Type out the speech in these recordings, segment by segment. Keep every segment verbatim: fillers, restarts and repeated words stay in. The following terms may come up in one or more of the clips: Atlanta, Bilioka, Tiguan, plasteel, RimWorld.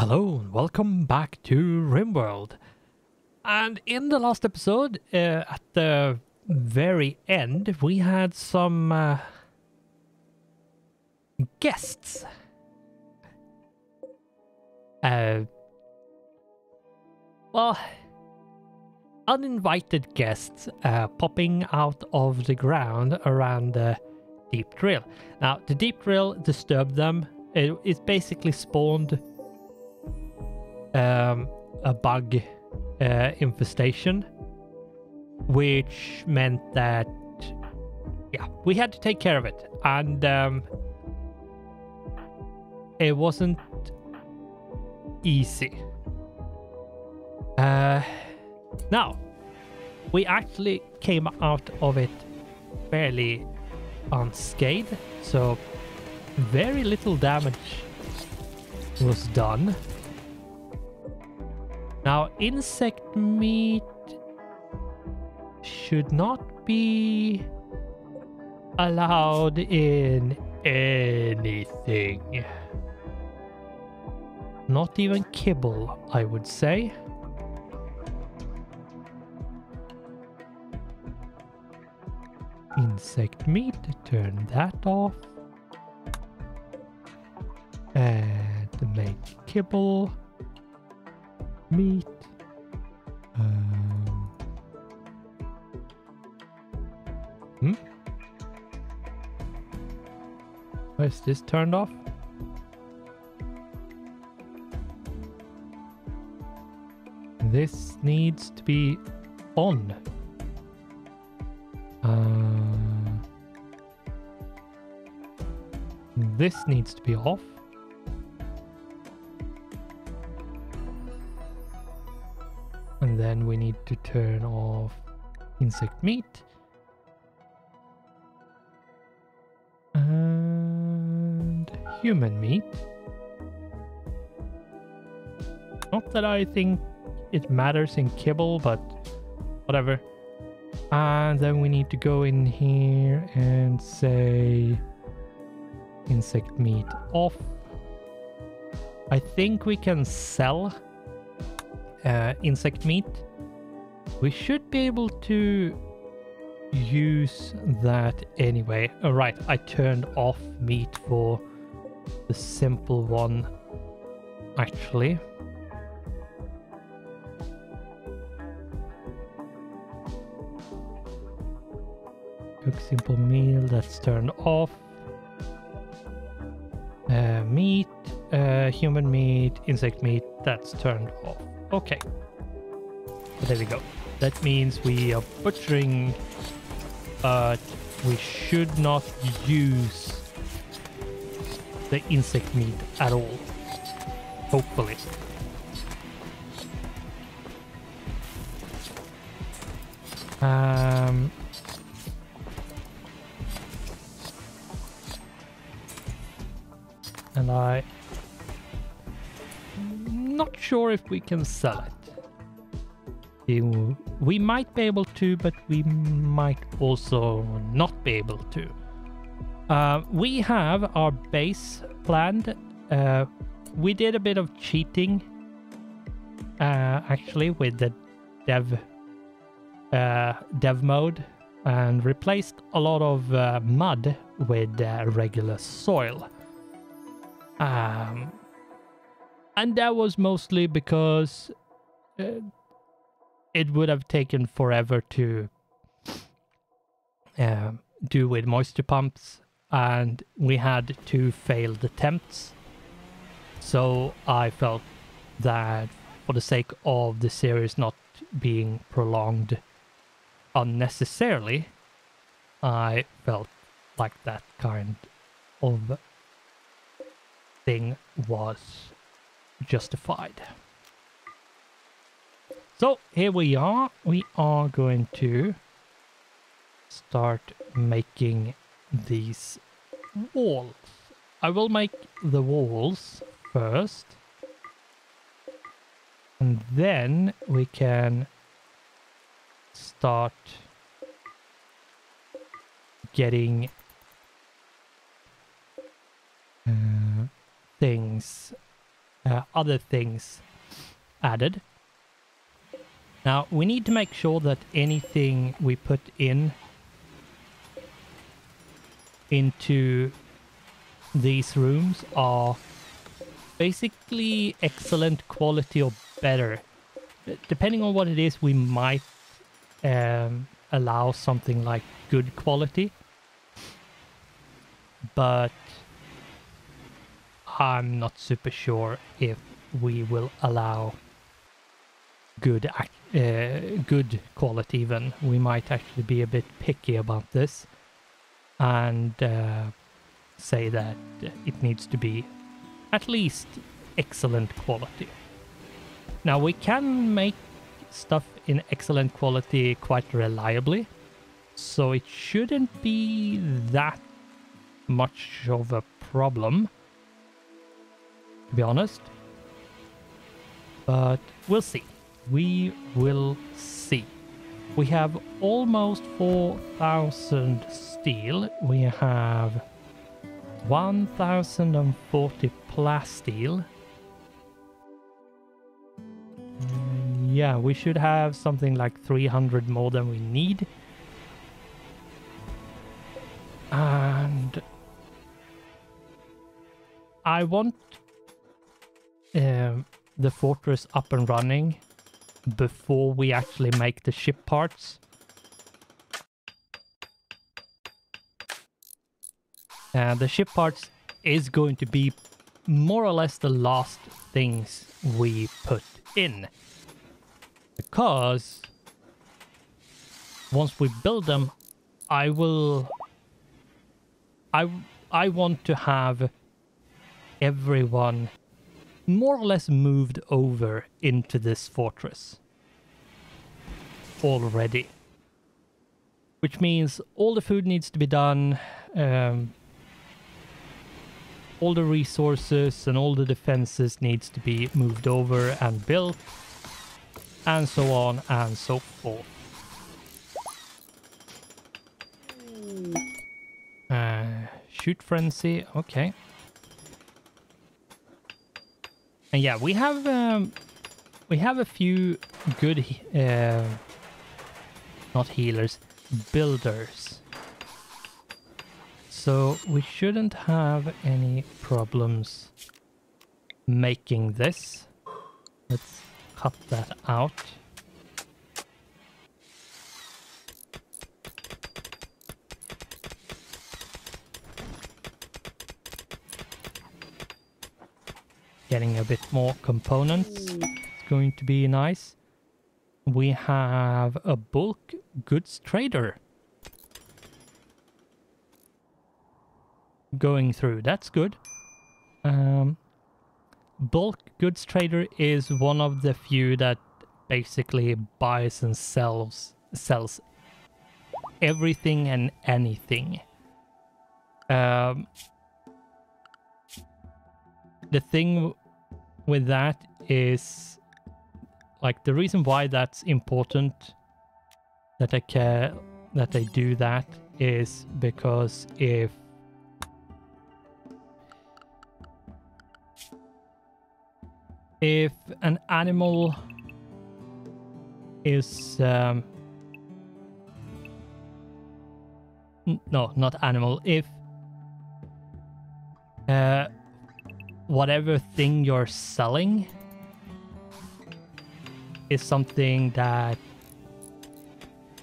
Hello and welcome back to RimWorld. And in the last episode, uh, at the very end, we had some uh, guests. Uh, well, uninvited guests uh, popping out of the ground around the deep drill. Now, the deep drill disturbed them. It, it basically spawned Um, a bug uh, infestation, which meant that, yeah, we had to take care of it, and um, it wasn't easy. Uh, now, we actually came out of it fairly unscathed, so very little damage was done. Now, insect meat should not be allowed in anything. Not even kibble, I would say. Insect meat, turn that off. And make kibble. Meat. Um. Hmm? Why is this turned off? This needs to be on. Uh, this needs to be off. Then we need to turn off insect meat. And human meat. Not that I think it matters in kibble, but whatever. And then we need to go in here and say insect meat off. I think we can sell Uh, insect meat. We should be able to use that anyway. All right, I turned off meat for the simple one actually. Cook simple meal, that's turned off. Uh, meat, uh, human meat, insect meat, that's turned off. Okay, so there we go. That means we are butchering, but we should not use the insect meat at all, hopefully. Um, and I... Not sure if we can sell it. We might be able to, but we might also not be able to. Uh, we have our base planned. Uh, we did a bit of cheating uh, actually with the dev uh, dev mode and replaced a lot of uh, mud with uh, regular soil. Um, And that was mostly because uh, it would have taken forever to uh, do with moisture pumps, and we had two failed attempts. So I felt that for the sake of the series not being prolonged unnecessarily, I felt like that kind of thing was justified. So here we are. We are going to start making these walls. I will make the walls first, and then we can start getting uh, things uh, other things added. Now we need to make sure that anything we put in into these rooms are basically excellent quality or better. Depending on what it is, we might um, allow something like good quality, but I'm not super sure if we will allow good uh, good quality even. We might actually be a bit picky about this and uh, say that it needs to be at least excellent quality. Now we can make stuff in excellent quality quite reliably, so it shouldn't be that much of a problem, to be honest, but we'll see. We will see. We have almost four thousand steel. We have one thousand forty plasteel. Yeah, we should have something like three hundred more than we need. And I want uh, the fortress up and running before we actually make the ship parts. Uh, the ship parts is going to be more or less the last things we put in, because once we build them, I will I, I want to have everyone more or less moved over into this fortress already, which means all the food needs to be done, um, all the resources and all the defenses needs to be moved over and built, and so on and so forth. Uh, shoot frenzy, okay. And yeah, we have um, we have a few good uh, not healers, builders. So we shouldn't have any problems making this. Let's cut that out. Getting a bit more components, it's going to be nice. We have a bulk goods trader going through, that's good. Um, bulk goods trader is one of the few that basically buys and sells, sells everything and anything. Um, the thing with that is, like, the reason why that's important that I care that I do that is because if if an animal is um, no not animal if uh, whatever thing you're selling is something that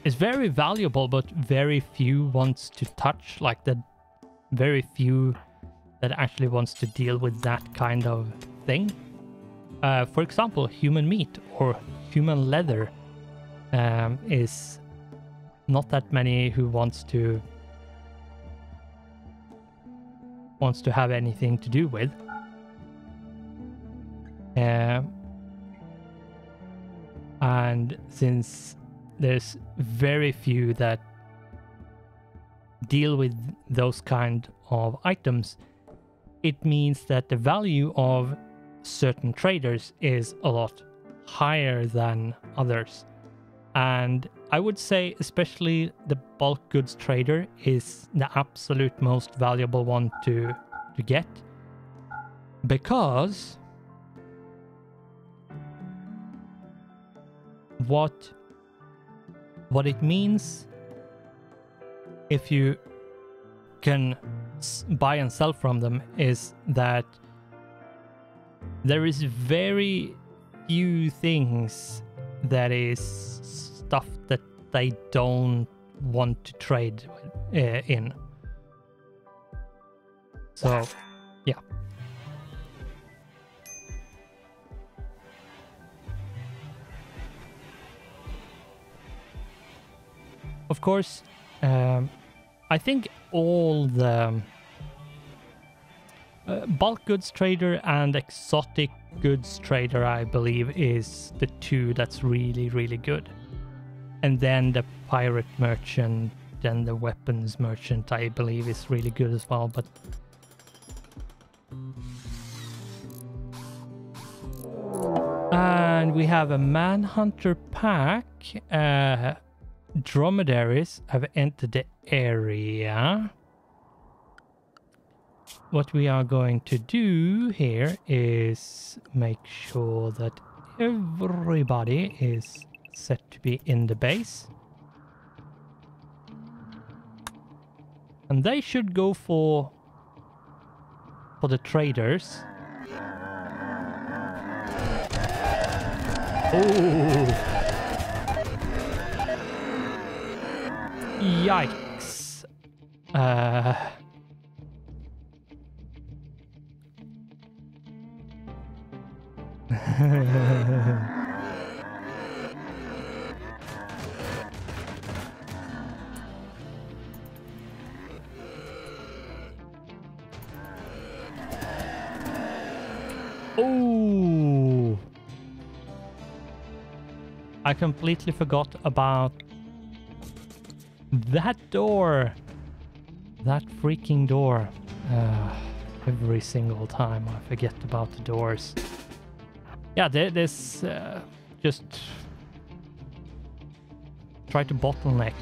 is very valuable but very few wants to touch, like the very few that actually wants to deal with that kind of thing. Uh, for example, human meat or human leather um, is not that many who wants to wants to have anything to do with. Uh, and since there's very few that deal with those kind of items, it means that the value of certain traders is a lot higher than others. And I would say especially the bulk goods trader is the absolute most valuable one to to get, because what what it means if you can buy and sell from them is that there is very few things that is stuff that they don't want to trade uh, in. So yeah. Of course, um, I think all the uh, bulk goods trader and exotic goods trader, I believe, is the two that's really, really good. And then the pirate merchant and the weapons merchant, I believe, is really good as well. But and we have a manhunter pack. Uh, dromedaries have entered the area. What we are going to do here is make sure that everybody is set to be in the base, and they should go for for the traders. Oh, yikes. Uh, oh, I completely forgot about that door, that freaking door. Uh, every single time I forget about the doors. Yeah, this uh, just try to bottleneck.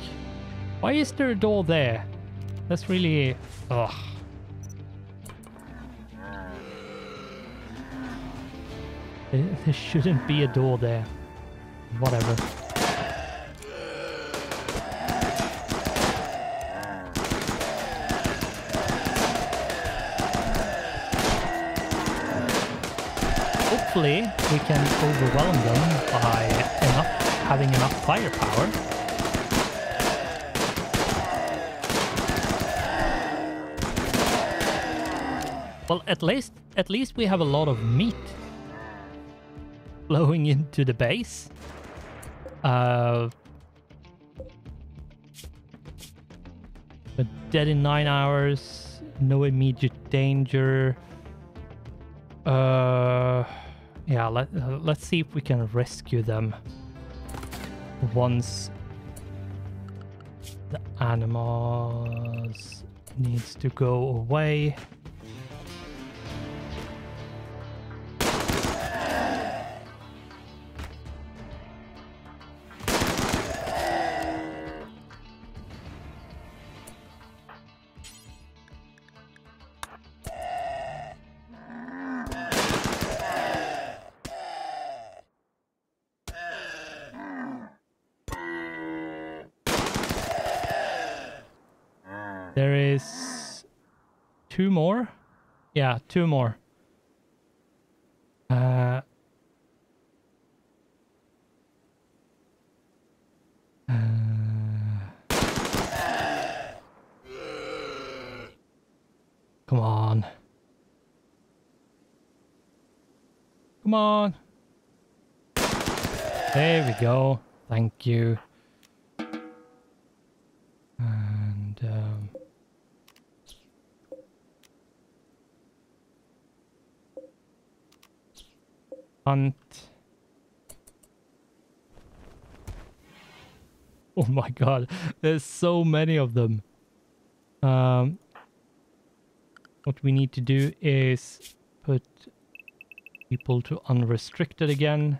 Why is there a door there? That's really ugh. There shouldn't be a door there. Whatever. Hopefully we can overwhelm them by enough, having enough firepower. Well, at least at least we have a lot of meat flowing into the base. Uh, but dead in nine hours, no immediate danger. Uh. Yeah, let, uh, let's see if we can rescue them once the animals needs to go away. Two more? Yeah, two more. Uh, uh, come on. Come on. There we go. Thank you. And um hunt. Oh my god, there's so many of them. Um, what we need to do is put people to unrestricted again.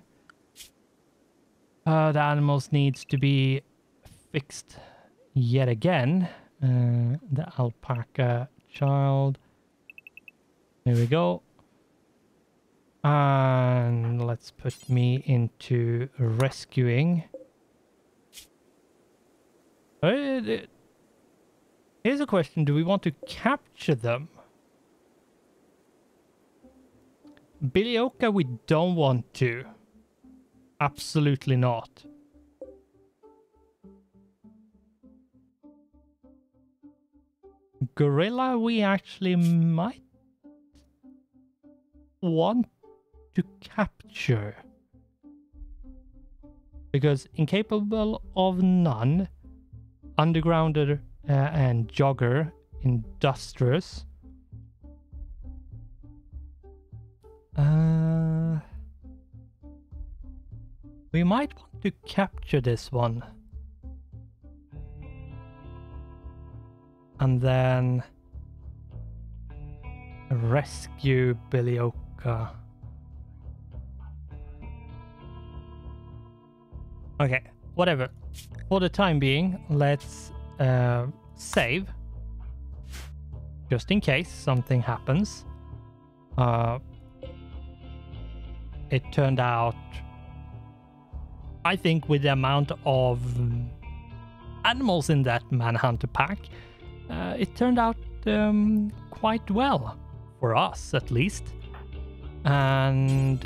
Uh, the animals needs to be fixed yet again. Uh, the alpaca child. There we go. And let's let's put me into rescuing. Here's a question. Do we want to capture them? Bilioka, we don't want to. Absolutely not. Gorilla, we actually might want to capture. Because incapable of none, undergrounder uh, and jogger, industrious. Uh, we might want to capture this one. And then rescue Bilioka. Okay, whatever. For the time being, let's uh, save. Just in case something happens. Uh, it turned out... I think with the amount of animals in that Manhunter pack, Uh, it turned out um, quite well, for us at least, and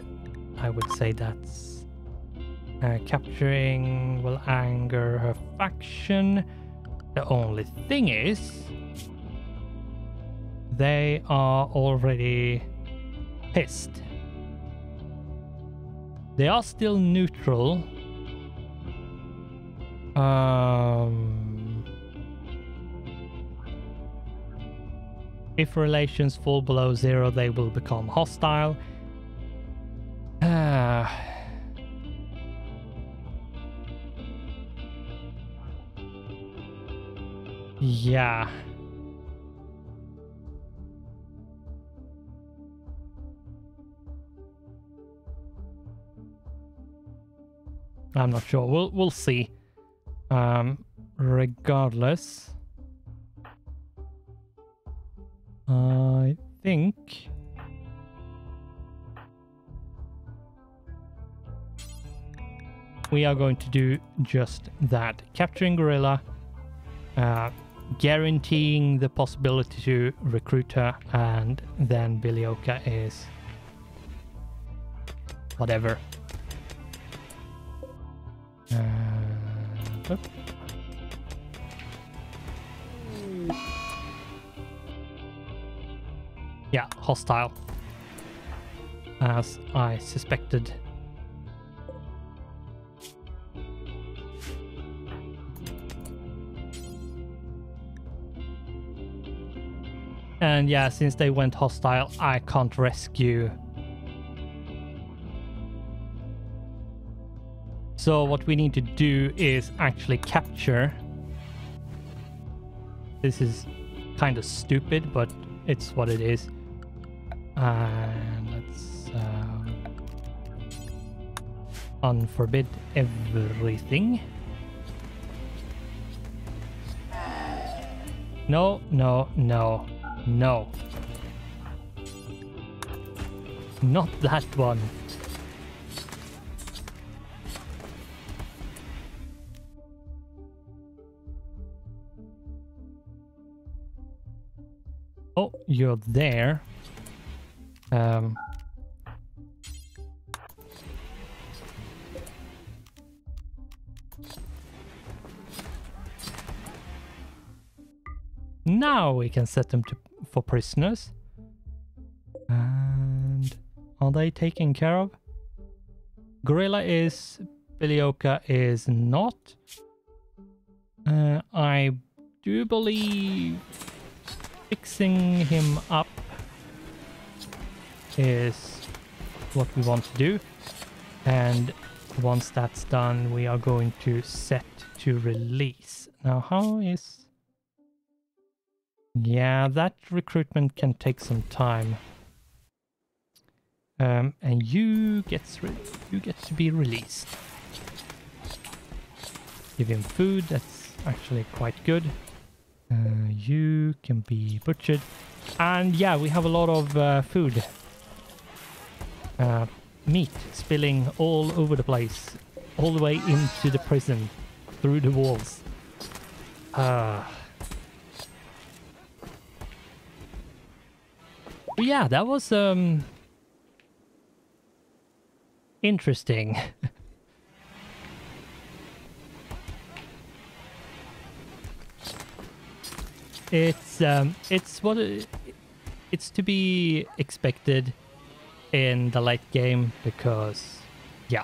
I would say that's uh, capturing will anger her faction. The only thing is they are already pissed. They are still neutral. Um... If relations fall below zero, they will become hostile. Uh, yeah. I'm not sure. We'll we'll see. Um, regardless. I think we are going to do just that. Capturing Gorilla, uh, guaranteeing the possibility to recruit her, and then Bilioka is whatever. Uh, Yeah, hostile, as I suspected. And yeah, since they went hostile, I can't rescue. So what we need to do is actually capture. This is kind of stupid, but it's what it is. And let's um, unforbid everything. No, no, no, no. Not that one. Oh, you're there. Um, now we can set them to, for prisoners. And are they taken care of? Gorilla is, Bilioka is not. Uh, I do believe fixing him up is what we want to do, and once that's done we are going to set to release. Now how is... yeah, that recruitment can take some time, um, and you gets re you get to be released. Give him food, that's actually quite good. Uh, you can be butchered, and yeah, we have a lot of uh, food. Uh, meat spilling all over the place, all the way into the prison, through the walls. Ah. But yeah, that was um interesting. It's um it's what it, it's to be expected in the late game, because yeah,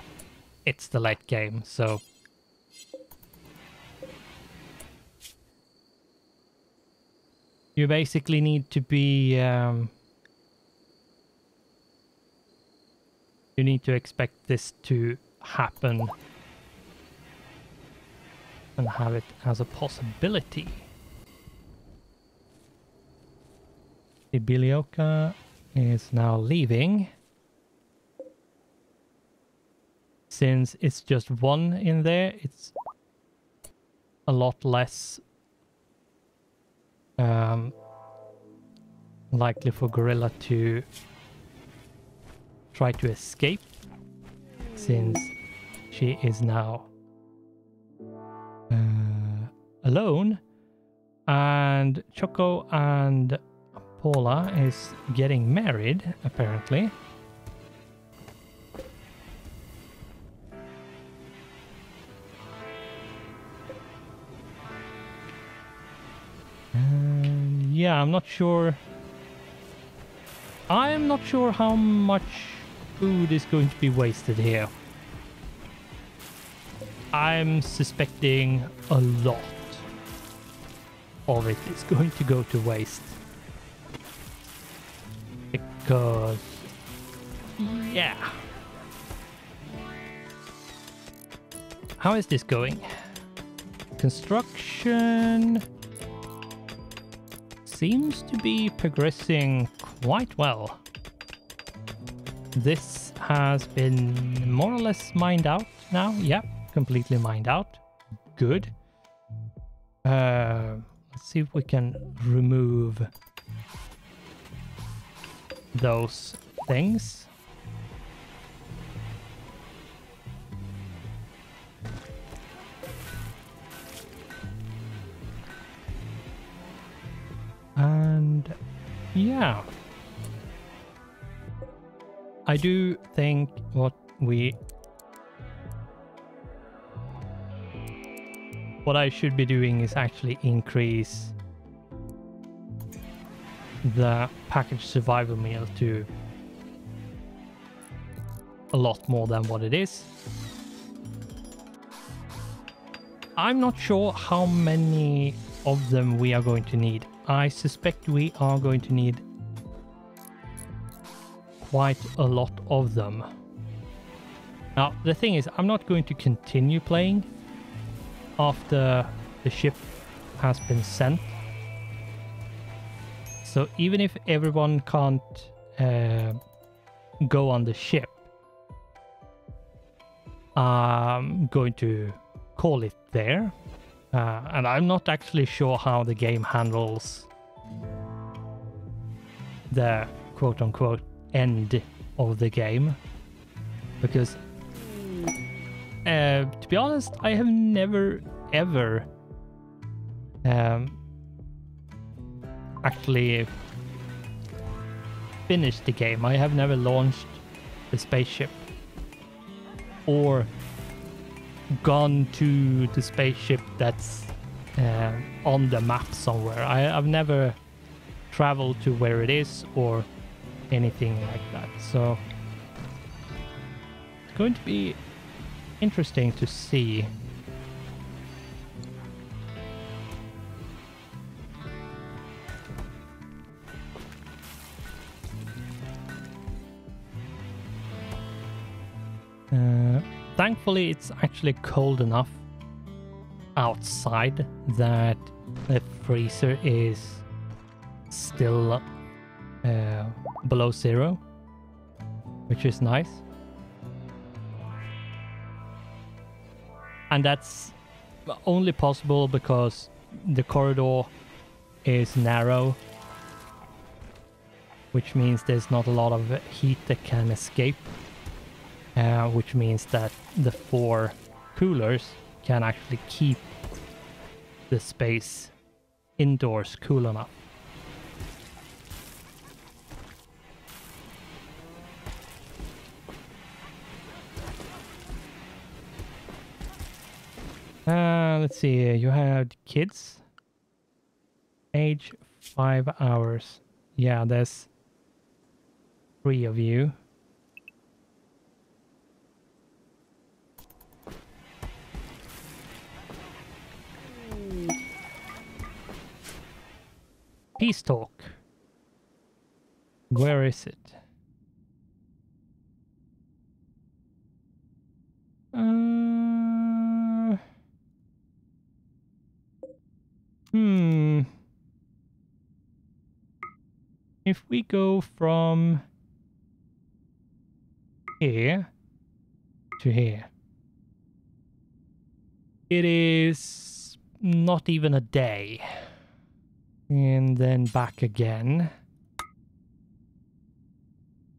it's the late game, so you basically need to be um you need to expect this to happen and have it as a possibility. Bilioka is now leaving, since it's just one in there. It's a lot less um, likely for Gorilla to try to escape, since she is now uh, alone, and Choco and Paula is getting married, apparently. Um, yeah, I'm not sure. I'm not sure how much food is going to be wasted here. I'm suspecting a lot of it is going to go to waste. Because, yeah. How is this going? Construction seems to be progressing quite well. This has been more or less mined out now. Yeah, completely mined out. Good. Uh, let's see if we can remove those things. And yeah, I do think what we what I should be doing is actually increase the package survival meal to a lot more than what it is. I'm not sure how many of them we are going to need. I suspect we are going to need quite a lot of them. Now, the thing is, I'm not going to continue playing after the ship has been sent. So even if everyone can't uh, go on the ship, I'm going to call it there. Uh, and I'm not actually sure how the game handles the quote-unquote end of the game. Because, uh, to be honest, I have never, ever um, actually finished the game. I have never launched the spaceship or gone to the spaceship that's uh, on the map somewhere. I, I've never traveled to where it is or anything like that. So it's going to be interesting to see. Uh, thankfully, it's actually cold enough outside that the freezer is still uh, below zero, which is nice. And that's only possible because the corridor is narrow, which means there's not a lot of heat that can escape uh, which means that the four coolers can actually keep the space indoors cool enough. Uh, let's see, you had kids, age five hours. Yeah, there's three of you. Peace talk. Where is it? Uh, hmm. If we go from here to here, it is not even a day. And then back again.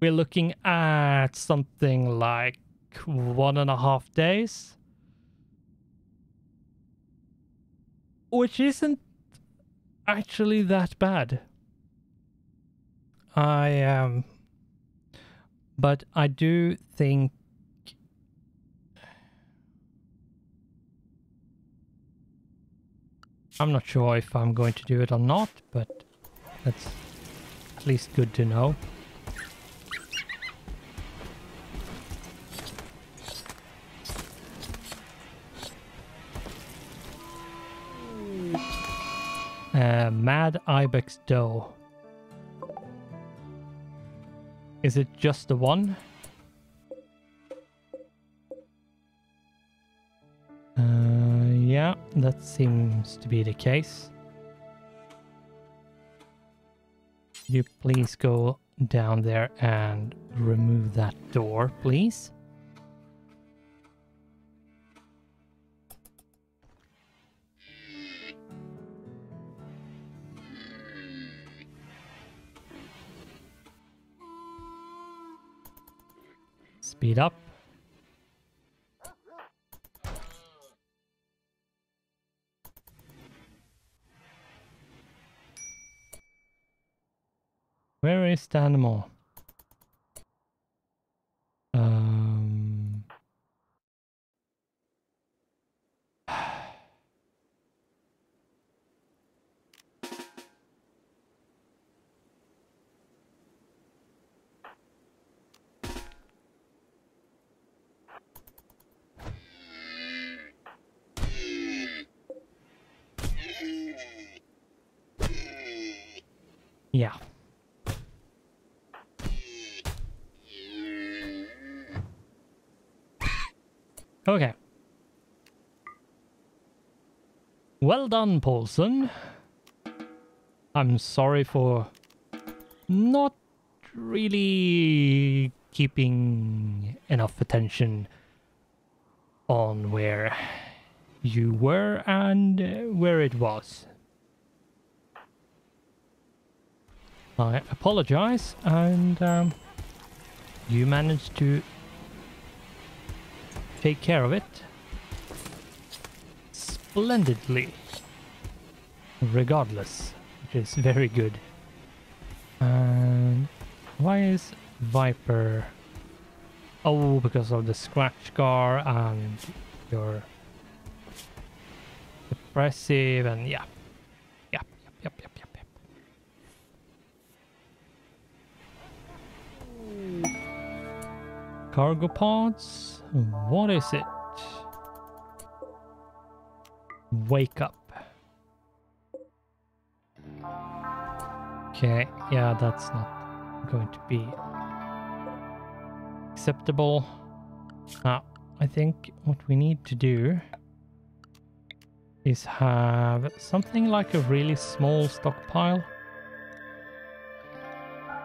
We're looking at something like one and a half days. Which isn't actually that bad. I, um... But I do think... I'm not sure if I'm going to do it or not, but that's at least good to know. Uh, Mad Ibex Doe. Is it just the one? Yeah, that seems to be the case. Could you please go down there and remove that door, please? Speed up. Where is the animal? Um, yeah. Okay. Well done, Paulson. I'm sorry for not really keeping enough attention on where you were and where it was. I apologize, and um, you managed to take care of it splendidly, regardless, which is very good. And why is Viper? Oh, because of the scratch scar and your depressive and yeah, yep, yep, yep, yep, yep, yep. Cargo pods. What is it? Wake up. Okay, yeah, that's not going to be acceptable. Now, I think what we need to do is have something like a really small stockpile.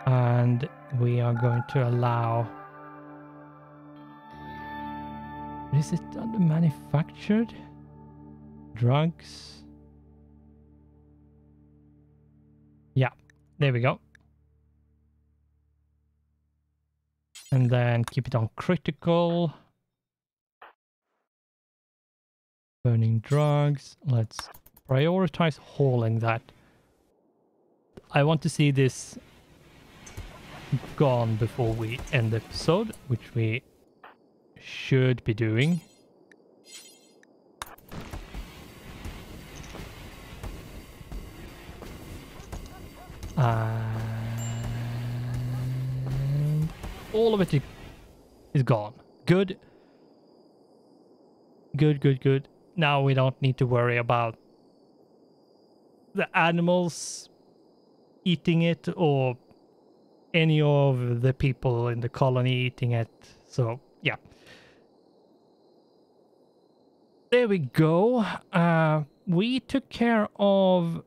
And we are going to allow... Is it under manufactured? Drugs? Yeah, there we go. and then keep it on critical. Burning drugs. Let's prioritize hauling that. I want to see this gone before we end the episode, which we should be doing. And all of it is gone. Good. Good, good, good. Now we don't need to worry about the animals eating it or any of the people in the colony eating it. So, yeah. There we go. Uh, we took care of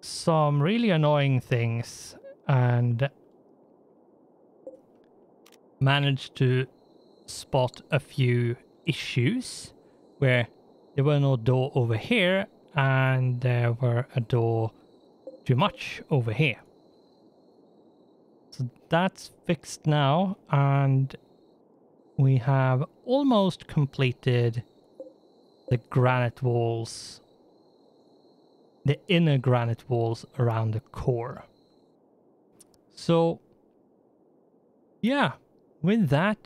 some really annoying things and managed to spot a few issues where there were no door over here and there were a door too much over here. So that's fixed now, and we have almost completed the granite walls, the inner granite walls around the core. So, yeah, with that,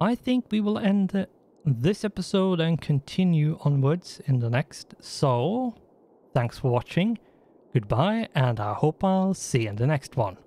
I think we will end uh, this episode and continue onwards in the next. So, thanks for watching, goodbye, and I hope I'll see you in the next one.